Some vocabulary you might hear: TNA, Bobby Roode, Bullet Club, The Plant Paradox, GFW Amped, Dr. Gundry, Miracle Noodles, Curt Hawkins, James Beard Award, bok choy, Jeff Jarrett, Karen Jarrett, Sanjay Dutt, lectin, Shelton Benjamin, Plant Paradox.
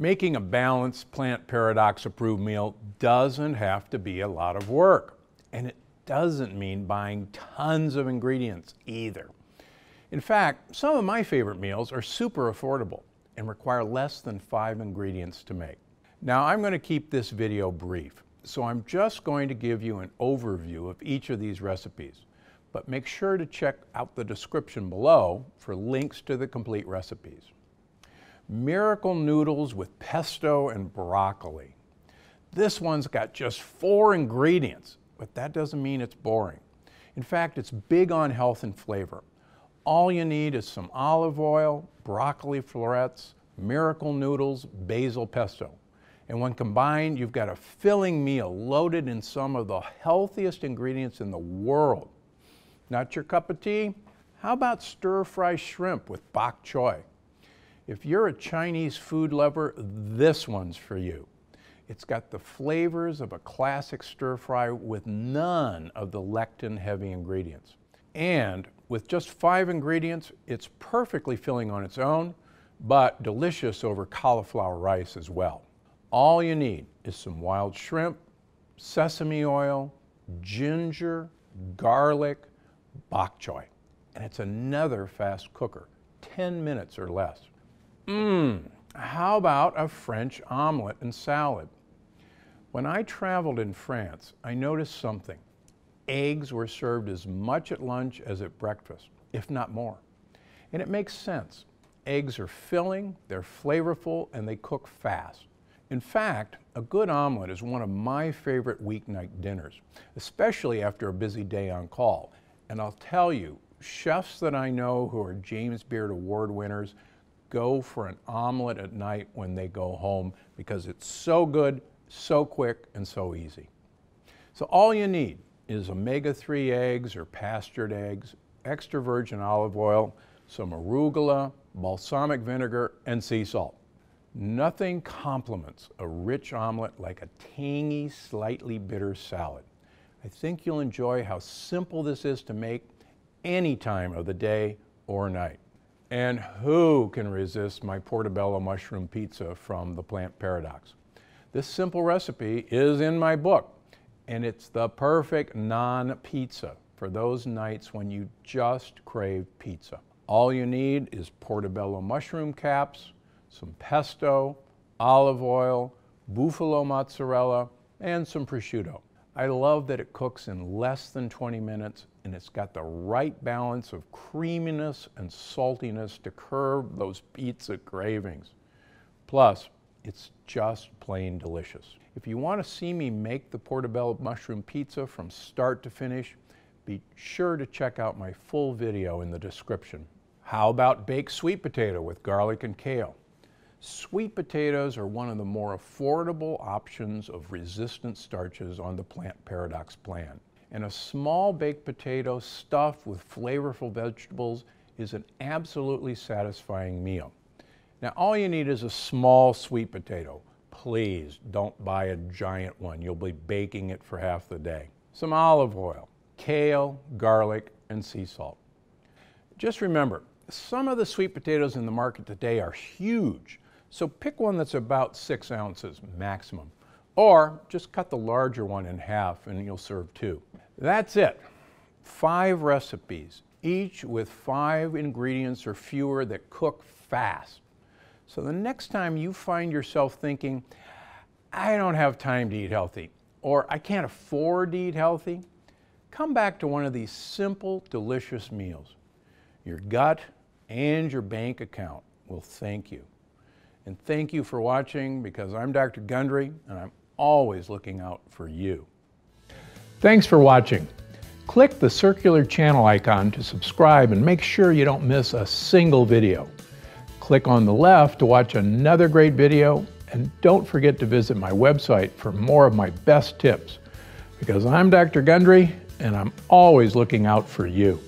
Making a balanced Plant Paradox approved meal doesn't have to be a lot of work, and it doesn't mean buying tons of ingredients either. In fact, some of my favorite meals are super affordable and require less than 5 ingredients to make. Now, I'm going to keep this video brief, so I'm just going to give you an overview of each of these recipes. But make sure to check out the description below for links to the complete recipes. Miracle Noodles with pesto and broccoli. This one's got just 4 ingredients, but that doesn't mean it's boring. In fact, it's big on health and flavor. All you need is some olive oil, broccoli florets, miracle noodles, basil pesto. And when combined, you've got a filling meal loaded in some of the healthiest ingredients in the world. Not your cup of tea? How about stir-fry shrimp with bok choy? If you're a Chinese food lover, this one's for you. It's got the flavors of a classic stir-fry with none of the lectin-heavy ingredients. And with just 5 ingredients, it's perfectly filling on its own, but delicious over cauliflower rice as well. All you need is some wild shrimp, sesame oil, ginger, garlic, bok choy, and it's another fast cooker, 10 minutes or less. How about a French omelet and salad? When I traveled in France, I noticed something. Eggs were served as much at lunch as at breakfast, if not more. And it makes sense. Eggs are filling, they're flavorful, and they cook fast. In fact, a good omelet is one of my favorite weeknight dinners, especially after a busy day on call. And I'll tell you, chefs that I know who are James Beard Award winners go for an omelet at night when they go home because it's so good, so quick, and so easy. So all you need is omega-3 eggs or pastured eggs, extra virgin olive oil, some arugula, balsamic vinegar, and sea salt. Nothing complements a rich omelet like a tangy, slightly bitter salad. I think you'll enjoy how simple this is to make any time of the day or night. And who can resist my portobello mushroom pizza from the Plant Paradox? This simple recipe is in my book, and it's the perfect non-pizza for those nights when you just crave pizza. All you need is portobello mushroom caps, some pesto, olive oil, buffalo mozzarella, and some prosciutto. I love that it cooks in less than 20 minutes, and it's got the right balance of creaminess and saltiness to curb those pizza cravings. Plus, it's just plain delicious. If you want to see me make the portobello mushroom pizza from start to finish, be sure to check out my full video in the description. How about baked sweet potato with garlic and kale? Sweet potatoes are one of the more affordable options of resistant starches on the Plant Paradox plan. And a small baked potato stuffed with flavorful vegetables is an absolutely satisfying meal. Now, all you need is a small sweet potato. Please don't buy a giant one. You'll be baking it for half the day. Some olive oil, kale, garlic, and sea salt. Just remember, some of the sweet potatoes in the market today are huge. So pick one that's about 6 ounces maximum, or just cut the larger one in half and you'll serve 2. That's it. 5 recipes, each with 5 ingredients or fewer that cook fast. So the next time you find yourself thinking, I don't have time to eat healthy, or I can't afford to eat healthy, come back to one of these simple, delicious meals. Your gut and your bank account will thank you. And thank you for watching, because I'm Dr. Gundry, and I'm always looking out for you. Thanks for watching. Click the circular channel icon to subscribe and make sure you don't miss a single video. Click on the left to watch another great video, and don't forget to visit my website for more of my best tips, because I'm Dr. Gundry, and I'm always looking out for you.